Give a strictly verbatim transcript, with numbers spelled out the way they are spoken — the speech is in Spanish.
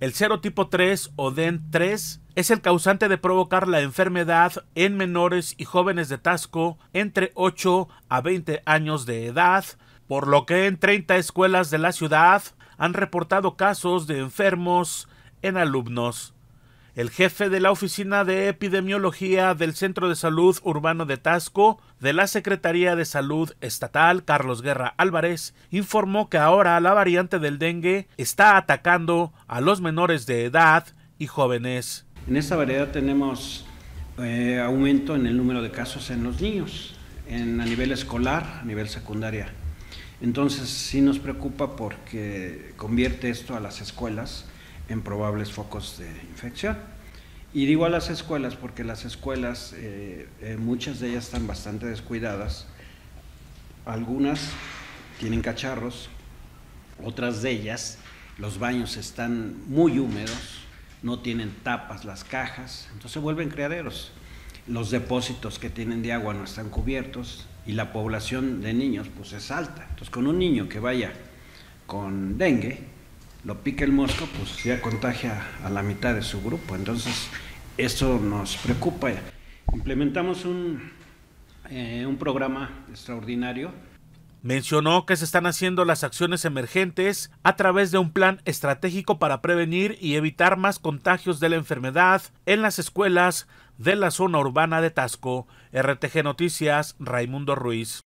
El serotipo tres o D E N tres es el causante de provocar la enfermedad en menores y jóvenes de Taxco entre ocho a veinte años de edad, por lo que en treinta escuelas de la ciudad han reportado casos de enfermos en alumnos. El jefe de la Oficina de Epidemiología del Centro de Salud Urbano de Taxco, de la Secretaría de Salud Estatal, Carlos Guerra Álvarez, informó que ahora la variante del dengue está atacando a los menores de edad y jóvenes. En esta variedad tenemos eh, aumento en el número de casos en los niños, en, a nivel escolar, a nivel secundaria. Entonces sí nos preocupa porque convierte esto a las escuelas en probables focos de infección. Y digo a las escuelas porque las escuelas, eh, eh, muchas de ellas están bastante descuidadas, algunas tienen cacharros, otras de ellas los baños están muy húmedos, no tienen tapas las cajas, entonces vuelven criaderos. Los depósitos que tienen de agua no están cubiertos y la población de niños pues es alta. Entonces con un niño que vaya con dengue, lo pica el mosco, pues ya contagia a la mitad de su grupo. Entonces eso nos preocupa. Implementamos un, eh, un programa extraordinario. Mencionó que se están haciendo las acciones emergentes a través de un plan estratégico para prevenir y evitar más contagios de la enfermedad en las escuelas de la zona urbana de Taxco. R T G Noticias, Raimundo Ruiz.